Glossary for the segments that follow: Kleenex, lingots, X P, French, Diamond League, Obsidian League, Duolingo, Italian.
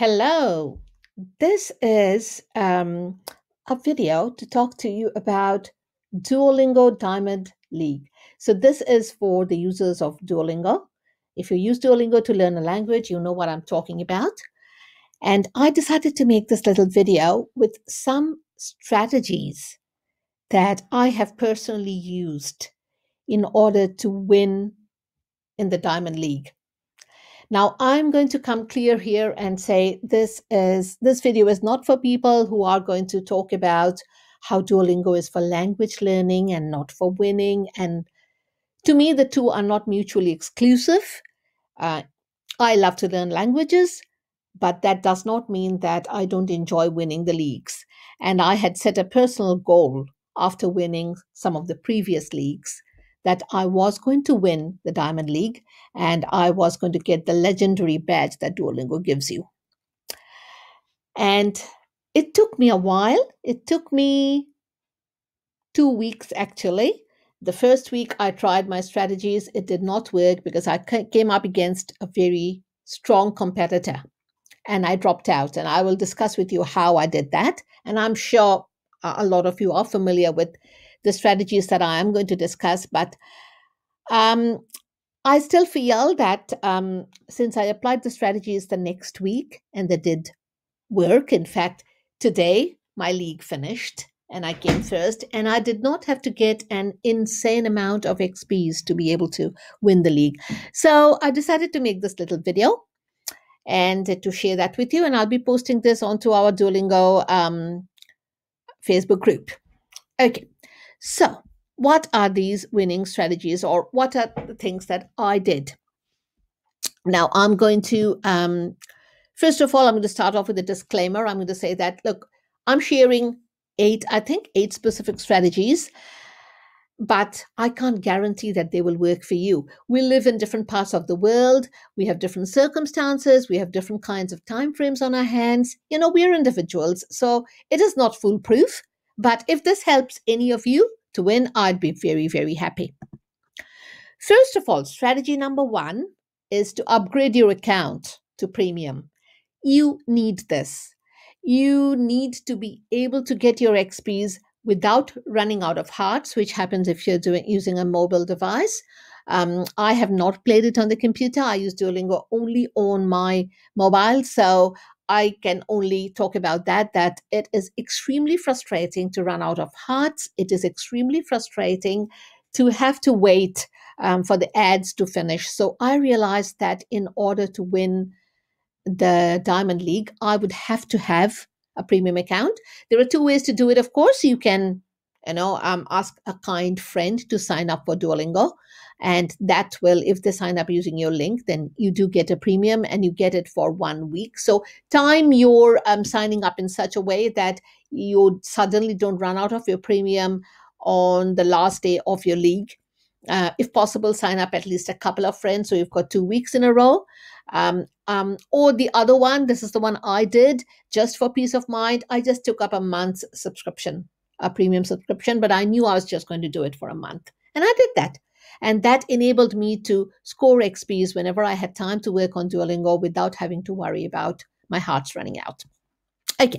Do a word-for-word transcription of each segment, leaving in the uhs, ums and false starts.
Hello, this is um, a video to talk to you about Duolingo Diamond League. So this is for the users of Duolingo. If you use Duolingo to learn a language, you know what I'm talking about. And I decided to make this little video with some strategies that I have personally used in order to win in the Diamond League. Now, I'm going to come clear here and say this is this video is not for people who are going to talk about how Duolingo is for language learning and not for winning. And to me, the two are not mutually exclusive. Uh, I love to learn languages, but that does not mean that I don't enjoy winning the leagues. And I had set a personal goal after winning some of the previous leagues that I was going to win the Diamond League and I was going to get the legendary badge that Duolingo gives you. And it took me a while. It took me two weeks, actually. The first week I tried my strategies. It did not work because I came up against a very strong competitor and I dropped out. And I will discuss with you how I did that. And I'm sure a lot of you are familiar with the strategies that I am going to discuss, but um, I still feel that um, since I applied the strategies the next week and they did work, in fact, today my league finished and I came first and I did not have to get an insane amount of X Ps to be able to win the league. So I decided to make this little video and to share that with you, and I'll be posting this onto our Duolingo um, Facebook group. Okay. So what are these winning strategies, or what are the things that I did? Now, I'm going to, um, first of all, I'm going to start off with a disclaimer. I'm going to say that, look, I'm sharing eight, I think, eight specific strategies, but I can't guarantee that they will work for you. We live in different parts of the world. We have different circumstances. We have different kinds of time frames on our hands. You know, we're individuals, so it is not foolproof. But if this helps any of you to win, I'd be very, very happy. First of all, strategy number one is to upgrade your account to premium. You need this. You need to be able to get your X Ps without running out of hearts, which happens if you're doing using a mobile device. Um, I have not played it on the computer. I use Duolingo only on my mobile, so I can only talk about that, that it is extremely frustrating to run out of hearts. It is extremely frustrating to have to wait um, for the ads to finish. So I realized that in order to win the Diamond League, I would have to have a premium account. There are two ways to do it, of course. You can, you know, um, ask a kind friend to sign up for Duolingo. And that will, if they sign up using your link, then you do get a premium and you get it for one week. So time your um, signing up in such a way that you suddenly don't run out of your premium on the last day of your league. Uh, if possible, sign up at least a couple of friends, so you've got two weeks in a row. Um, um, or the other one, this is the one I did, just for peace of mind. I just took up a month's subscription, a premium subscription, but I knew I was just going to do it for a month. And I did that. And that enabled me to score X Ps whenever I had time to work on Duolingo without having to worry about my hearts running out. Okay.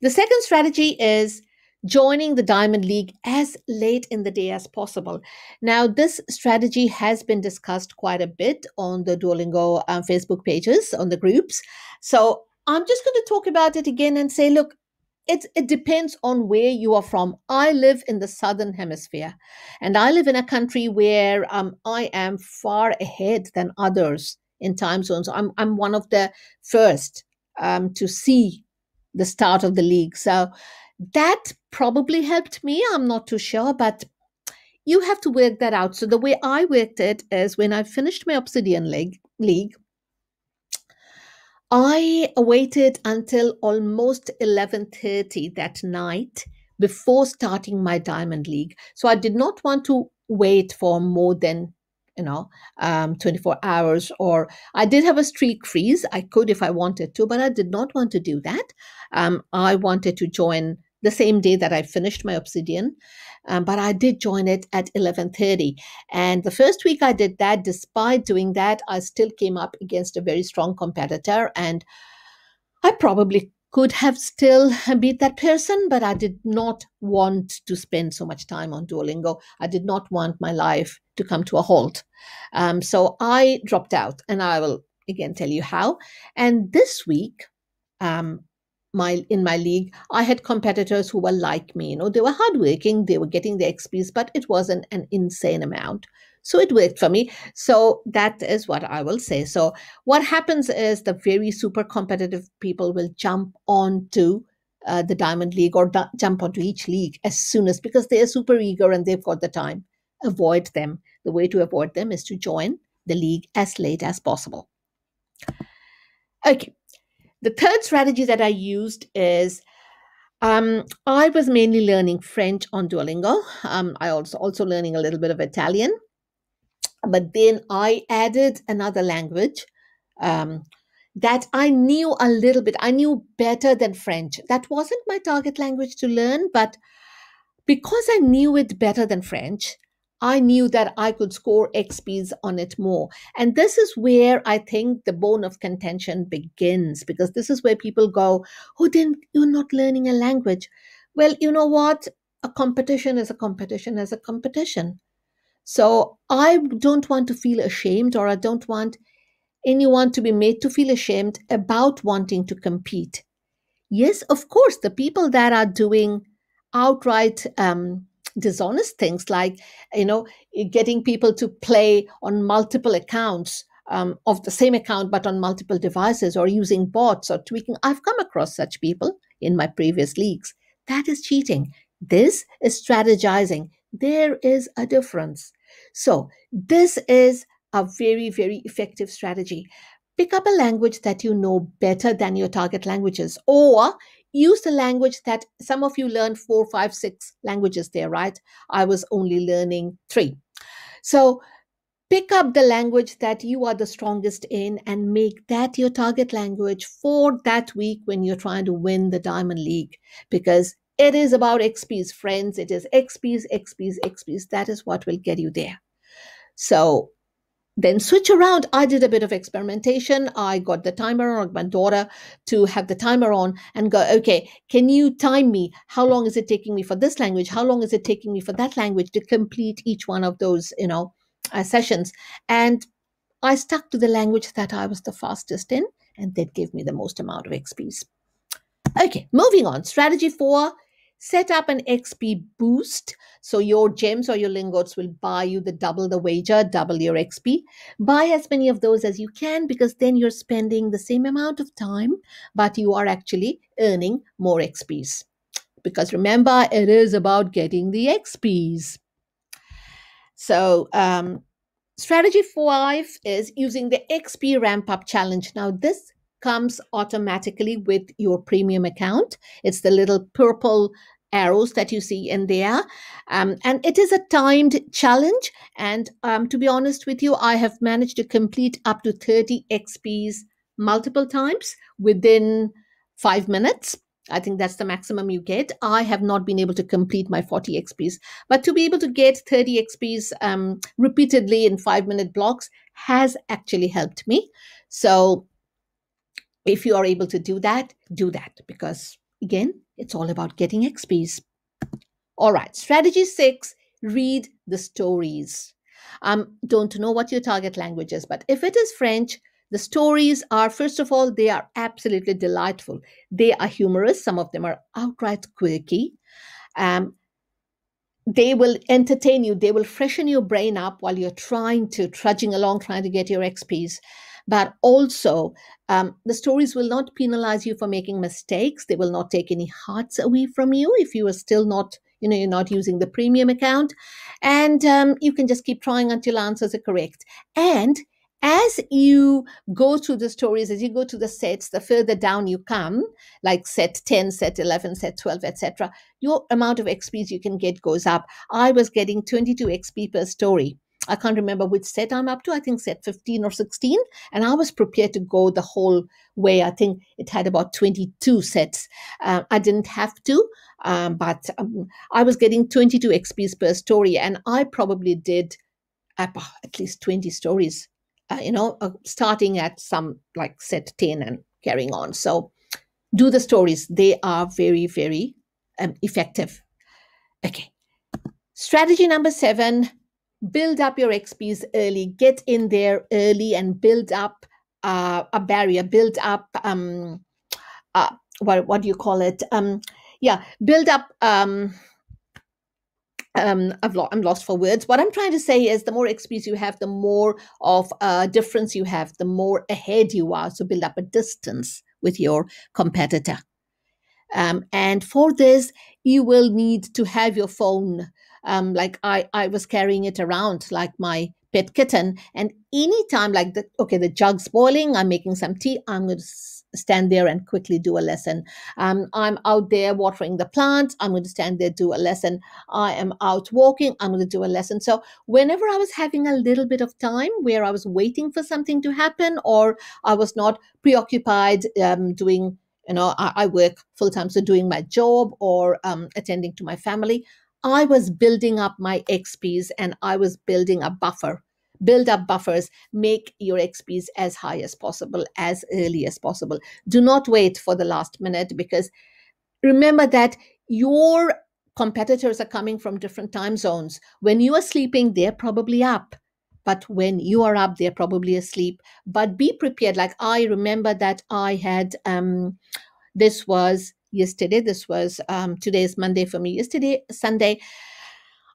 The second strategy is joining the Diamond League as late in the day as possible. Now, this strategy has been discussed quite a bit on the Duolingo um, Facebook pages, on the groups. So I'm just going to talk about it again and say, look, It, it depends on where you are from. I live in the Southern Hemisphere, and I live in a country where um, I am far ahead than others in time zones. I'm, I'm one of the first um, to see the start of the league. So that probably helped me. I'm not too sure, but you have to work that out. So the way I worked it is when I finished my Obsidian League, league I waited until almost eleven thirty that night before starting my Diamond League. So I did not want to wait for more than, you know, um, twenty-four hours, or I did have a streak freeze. I could if I wanted to, but I did not want to do that. Um, I wanted to join the same day that I finished my Obsidian, um, but I did join it at eleven thirty. And the first week I did that, despite doing that, I still came up against a very strong competitor. And I probably could have still beat that person, but I did not want to spend so much time on Duolingo. I did not want my life to come to a halt. Um, so I dropped out, and I will again tell you how. And this week, um, my in my league, I had competitors who were like me. You know, they were hardworking, they were getting the X Ps, but it wasn't an insane amount. So it worked for me. So that is what I will say. So what happens is the very super competitive people will jump onto uh, the Diamond League or jump onto each league as soon as, because they are super eager and they've got the time. Avoid them. The way to avoid them is to join the league as late as possible. Okay. The third strategy that I used is Um, I was mainly learning French on Duolingo. Um, I also also learning a little bit of Italian. But then I added another language um, that I knew a little bit. I knew better than French. That wasn't my target language to learn, but because I knew it better than French, I knew that I could score X Ps on it more. And this is where I think the bone of contention begins, because this is where people go, oh, then you're not learning a language. Well, you know what? A competition is a competition is a competition. So I don't want to feel ashamed, or I don't want anyone to be made to feel ashamed about wanting to compete. Yes, of course, the people that are doing outright um, dishonest things, like, you know, getting people to play on multiple accounts um, of the same account, but on multiple devices, or using bots or tweaking. I've come across such people in my previous leagues. That is cheating. This is strategizing. There is a difference. So this is a very, very effective strategy. Pick up a language that you know better than your target languages, or use the language that some of you learned four, five, six languages there, right? I was only learning three. So pick up the language that you are the strongest in and make that your target language for that week when you're trying to win the Diamond League, because it is about X Ps, friends. It is X Ps, X Ps, X Ps. That is what will get you there. So then switch around. I did a bit of experimentation. I got the timer on, my daughter to have the timer on and go, okay, can you time me? How long is it taking me for this language? How long is it taking me for that language to complete each one of those, you know, uh, sessions? And I stuck to the language that I was the fastest in, and that gave me the most amount of X Ps. Okay, moving on. Strategy four. Set up an X P boost, so your gems or your lingots will buy you the double the wager, double your X P. Buy as many of those as you can, because then you're spending the same amount of time, but you are actually earning more X Ps. Because remember, it is about getting the X Ps. So um, strategy five is using the X P ramp up challenge. Now this comes automatically with your premium account. It's the little purple arrows that you see in there. Um, and it is a timed challenge. And um, to be honest with you, I have managed to complete up to thirty X Ps multiple times within five minutes. I think that's the maximum you get. I have not been able to complete my forty X Ps, but to be able to get thirty X Ps um, repeatedly in five minute blocks has actually helped me. So if you are able to do that, do that, because again, it's all about getting X Ps. All right, strategy six, read the stories. Um, don't know what your target language is, but if it is French, the stories are, first of all, they are absolutely delightful. They are humorous. Some of them are outright quirky. Um, they will entertain you. They will freshen your brain up while you're trying to, trudging along, trying to get your X Ps. But also, um, the stories will not penalize you for making mistakes. They will not take any hearts away from you if you are still not, you know, you're not using the premium account. And um, you can just keep trying until answers are correct. And as you go through the stories, as you go to the sets, the further down you come, like set ten, set eleven, set twelve, et cetera, your amount of X Ps you can get goes up. I was getting twenty-two X P per story. I can't remember which set I'm up to. I think set fifteen or sixteen. And I was prepared to go the whole way. I think it had about twenty-two sets. Uh, I didn't have to, um, but um, I was getting twenty-two X Ps per story. And I probably did at least twenty stories, uh, you know, uh, starting at some like set ten and carrying on. So do the stories. They are very, very um, effective. Okay. Strategy number seven, build up your X Ps early. Get in there early and build up uh, a barrier, build up, um, uh, what, what do you call it? Um, yeah, build up, um, um, I've lo- I'm lost for words. What I'm trying to say is the more X Ps you have, the more of a uh, difference you have, the more ahead you are. So build up a distance with your competitor. Um, and for this, you will need to have your phone. Um, like I, I was carrying it around like my pet kitten. And anytime like, the, okay, the jug's boiling, I'm making some tea, I'm going to stand there and quickly do a lesson. Um, I'm out there watering the plant, I'm going to stand there, do a lesson. I am out walking, I'm going to do a lesson. So whenever I was having a little bit of time where I was waiting for something to happen or I was not preoccupied um, doing, you know, I, I work full-time, so doing my job or um, attending to my family, I was building up my X Ps and I was building a buffer. Build up buffers, make your X Ps as high as possible, as early as possible. Do not wait for the last minute because remember that your competitors are coming from different time zones. When you are sleeping, they're probably up. But when you are up, they're probably asleep. But be prepared. Like I remember that I had, um, this was, yesterday, this was um, today's Monday for me. Yesterday, Sunday,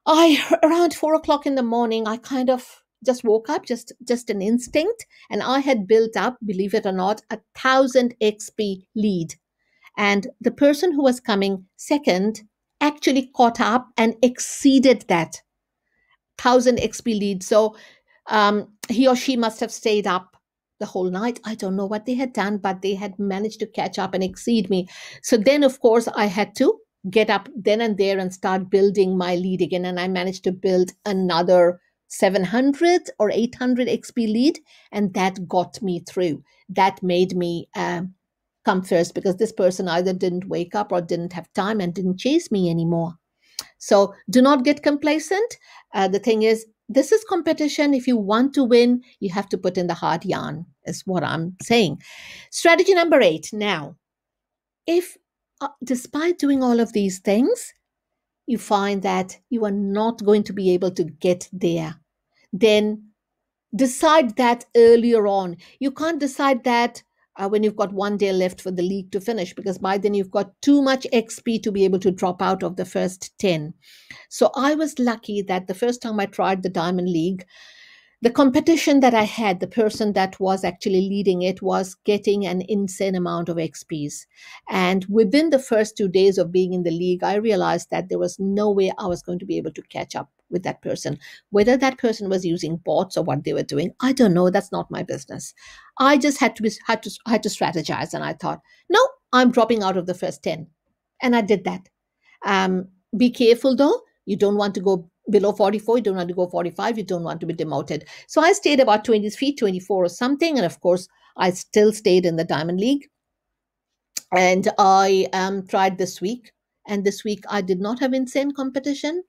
I around four o'clock in the morning, I kind of just woke up, just just an instinct, and I had built up, believe it or not, a thousand X P lead, and the person who was coming second actually caught up and exceeded that thousand X P lead. So um, he or she must have stayed up the whole night. I don't know what they had done, but they had managed to catch up and exceed me. So then, of course, I had to get up then and there and start building my lead again. And I managed to build another seven hundred or eight hundred X P lead. And that got me through. That made me um, come first because this person either didn't wake up or didn't have time and didn't chase me anymore. So do not get complacent. Uh, the thing is, this is competition. If you want to win, you have to put in the hard yarn, is what I'm saying. Strategy number eight. Now, if uh, despite doing all of these things, you find that you are not going to be able to get there, then decide that earlier on. You can't decide that uh, when you've got one day left for the league to finish, because by then you've got too much X P to be able to drop out of the first ten. So I was lucky that the first time I tried the Diamond League, the competition that I had, the person that was actually leading it was getting an insane amount of X Ps. And within the first two days of being in the league, I realized that there was no way I was going to be able to catch up with that person. Whether that person was using bots or what they were doing, I don't know. That's not my business. I just had to, had to, had to strategize. And I thought, no, I'm dropping out of the first ten. And I did that. Um, be careful, though. You don't want to go below forty-four, you don't want to go forty-five, you don't want to be demoted. So I stayed about twenty-three, twenty-four or something. And of course, I still stayed in the Diamond League. And I um, tried this week. And this week, I did not have insane competition.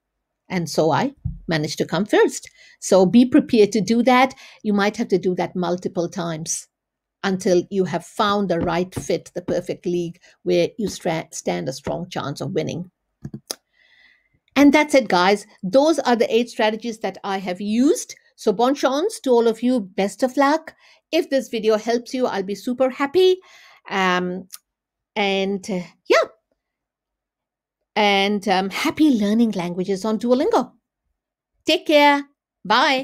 And so I managed to come first. So be prepared to do that. You might have to do that multiple times until you have found the right fit, the perfect league where you stand a strong chance of winning. And that's it, guys. Those are the eight strategies that I have used. So bon chance to all of you. Best of luck. If this video helps you, I'll be super happy. Um, and uh, yeah. And um, happy learning languages on Duolingo. Take care. Bye.